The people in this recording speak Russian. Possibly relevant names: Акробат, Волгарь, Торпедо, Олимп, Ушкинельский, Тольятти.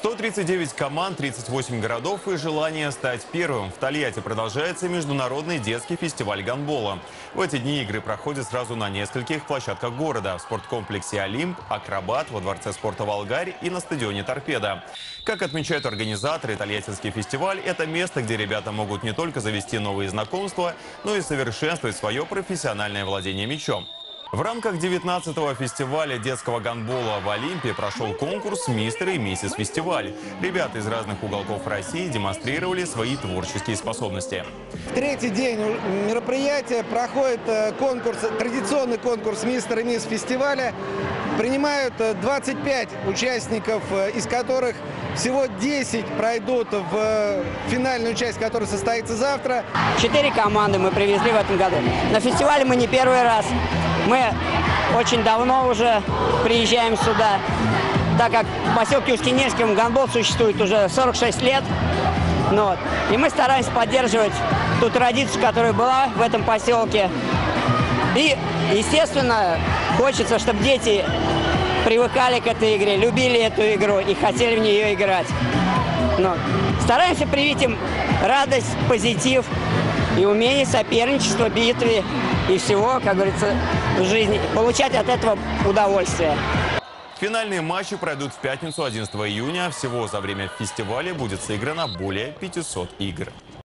139 команд, 38 городов и желание стать первым. В Тольятти продолжается международный детский фестиваль гандбола. В эти дни игры проходят сразу на нескольких площадках города. В спорткомплексе «Олимп», «Акробат», во дворце спорта «Волгарь» и на стадионе «Торпедо». Как отмечают организаторы, тольяттинский фестиваль – это место, где ребята могут не только завести новые знакомства, но и совершенствовать свое профессиональное владение мячом. В рамках 19-го фестиваля детского гандбола в Олимпе прошел конкурс «Мистер и миссис фестиваль». Ребята из разных уголков России демонстрировали свои творческие способности. В третий день мероприятия проходит конкурс, традиционный конкурс «Мистер и миссис фестиваля». Принимают 25 участников, из которых всего 10 пройдут в финальную часть, которая состоится завтра. 4 команды мы привезли в этом году. На фестивале мы не первый раз. Мы очень давно уже приезжаем сюда, так как в поселке Ушкинельском гандбол существует уже 46 лет. Вот. И мы стараемся поддерживать ту традицию, которая была в этом поселке. И, естественно, хочется, чтобы дети привыкали к этой игре, любили эту игру и хотели в нее играть. Но стараемся привить им радость, позитив и умение соперничества, битвы и всего, как говорится, в жизни. Получать от этого удовольствие. Финальные матчи пройдут в пятницу, 11 июня. Всего за время фестиваля будет сыграно более 500 игр.